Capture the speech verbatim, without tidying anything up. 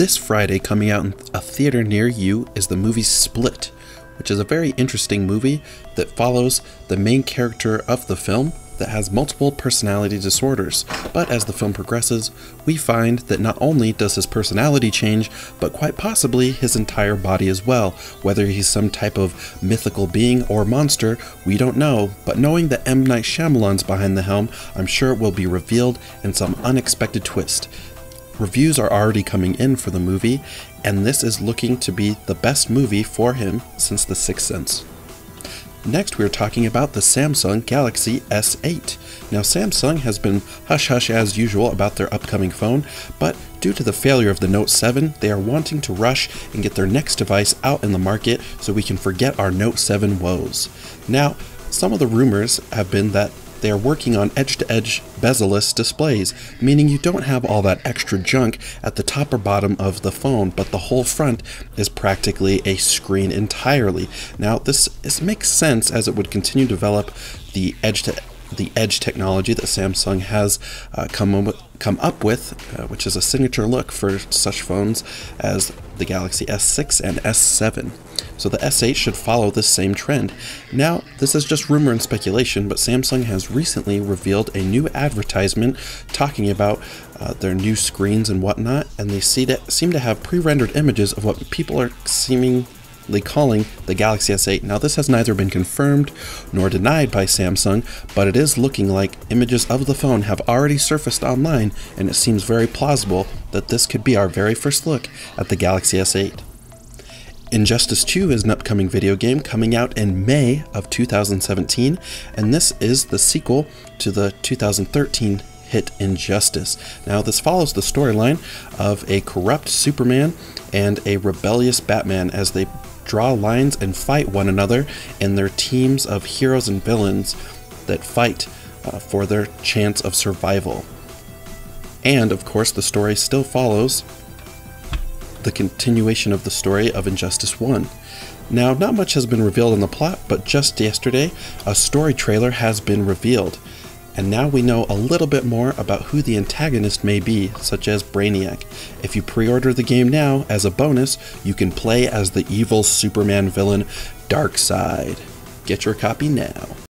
this Friday, coming out in a theater near you, is the movie Split, which is a very interesting movie that follows the main character of the film that has multiple personality disorders. But as the film progresses, we find that not only does his personality change, but quite possibly his entire body as well. Whether he's some type of mythical being or monster, we don't know, but knowing that M. Night Shyamalan's behind the helm, I'm sure it will be revealed in some unexpected twist. Reviews are already coming in for the movie, and this is looking to be the best movie for him since The Sixth Sense. Next, we're talking about the Samsung Galaxy S eight. Now, Samsung has been hush-hush as usual about their upcoming phone, but due to the failure of the Note seven, they are wanting to rush and get their next device out in the market so we can forget our Note seven woes. Now, some of the rumors have been that they are working on edge-to-edge bezel-less displays, meaning you don't have all that extra junk at the top or bottom of the phone, but the whole front is practically a screen entirely. Now, this is, makes sense as it would continue to develop the edge to the edge technology that Samsung has uh, come, come up with, uh, which is a signature look for such phones as the Galaxy S six and S seven. So the S eight should follow this same trend. Now, this is just rumor and speculation, but Samsung has recently revealed a new advertisement talking about uh, their new screens and whatnot, and they see that, seem to have pre-rendered images of what people are seemingly calling the Galaxy S eight. Now, this has neither been confirmed nor denied by Samsung, but it is looking like images of the phone have already surfaced online, and it seems very plausible that this could be our very first look at the Galaxy S eight. Injustice two is an upcoming video game coming out in May of two thousand seventeen, and this is the sequel to the two thousand thirteen hit Injustice. Now, this follows the storyline of a corrupt Superman and a rebellious Batman as they draw lines and fight one another in their teams of heroes and villains that fight uh, for their chance of survival. And of course, the story still follows the continuation of the story of Injustice one. Now, not much has been revealed on the plot, but just yesterday, a story trailer has been revealed. And now we know a little bit more about who the antagonist may be, such as Brainiac. If you pre-order the game now, as a bonus, you can play as the evil Superman villain, Darkseid. Get your copy now.